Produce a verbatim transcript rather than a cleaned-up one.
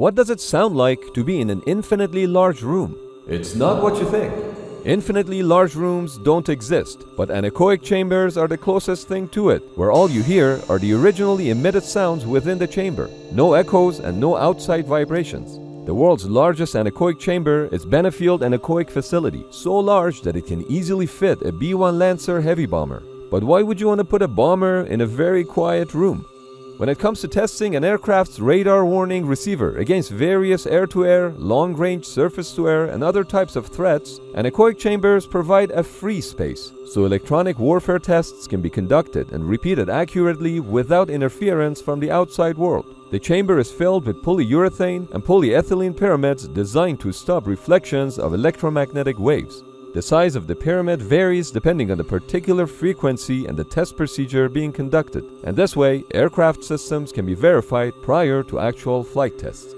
What does it sound like to be in an infinitely large room? It's not what you think. Infinitely large rooms don't exist, but anechoic chambers are the closest thing to it, where all you hear are the originally emitted sounds within the chamber, no echoes and no outside vibrations. The world's largest anechoic chamber is Benefield Anechoic Facility, so large that it can easily fit a B one Lancer heavy bomber. But why would you want to put a bomber in a very quiet room? When it comes to testing an aircraft's radar warning receiver against various air-to-air, long-range surface-to-air and other types of threats, anechoic chambers provide a free space, so electronic warfare tests can be conducted and repeated accurately without interference from the outside world. The chamber is filled with polyurethane and polyethylene pyramids designed to stop reflections of electromagnetic waves. The size of the pyramid varies depending on the particular frequency and the test procedure being conducted, and this way, aircraft systems can be verified prior to actual flight tests.